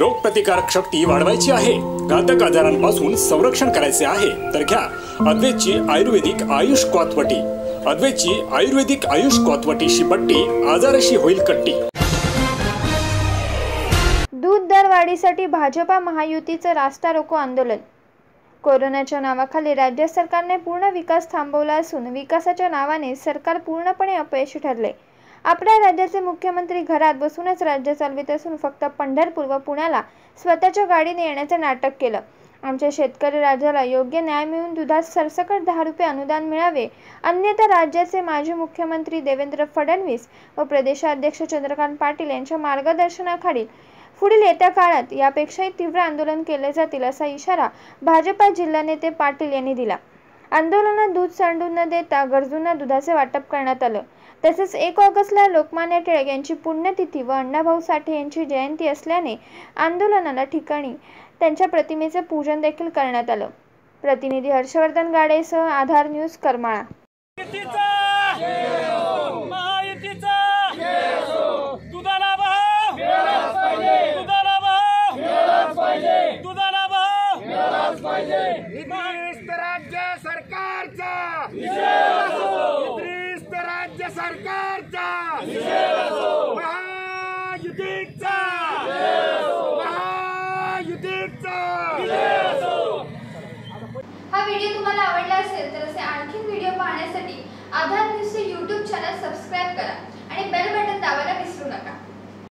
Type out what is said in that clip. रोगप्रतिकारक शक्ती वाढवायची आहे, घातक आजारांपासून संरक्षण करायचे आहे, तर घ्या अद्वैतची आयुर्वेदिक आयुष क्वाथवटी। अद्वैतची आयुर्वेदिक आयुष क्वाथवटीशी पट्टी, आजाराशी होईल कट्टी। दूध दरवाढीसाठी भाजपा महायुतीचं रास्ता रोको आंदोलन। कोरोनाच्या नावाखाली राज्य सरकारने पूर्ण विकास थांबवला असून विकासाच्या नावाने सरकार पूर्णपणे अपयशी ठरले। आपल्या राज्याचे मुख्यमंत्री घरात बसूनच राज्य चालवित असून फक्त पंढरपूर व पुण्याला स्वतःच्या गाडीने येण्याचे नाटक केलं। आमच्या शेतकरी राजाला योग्य न्याय मिळून दुधात सरसकट 10 रुपये अनुदान मिळावे, अन्यथा राज्याचे माजी मुख्यमंत्री देवेंद्र फडणवीस व प्रदेशाध्यक्ष चंद्रकांत पाटील यांच्या मार्गदर्शनाखाली पुढील येत्या काळात यापेक्षाही तीव्र आंदोलन केले जातील असा इशारा भाजपा जिल्हा नेते पाटील यांनी दिला। आंदोलनात दूध सांडून न देता गरजूंना दुधाचे वाटप करण्यात आलं। तसेच 1 ऑगस्टला लोकमान्य टिळक यांची पुण्यतिथी व अण्णाभाऊ साठे यांची जयंती असल्याने आंदोलनाला ठिकाणी त्यांच्या प्रतिमेचे पूजन देखील करण्यात आलं। प्रतिनिधी हर्षवर्धन गाडेसह आधार न्यूज करमाळा। राज्य सरकारचा राज्य सरकारचा महायुतीचा महायुतीचा। हा व्हिडिओ तुम्हाला आवडला असेल तर असे आणखी व्हिडिओ पाहण्यासाठी आधार न्यूजचे YouTube चॅनल सबस्क्राइब करा आणि बेल बटन दाबायला विसरू नका।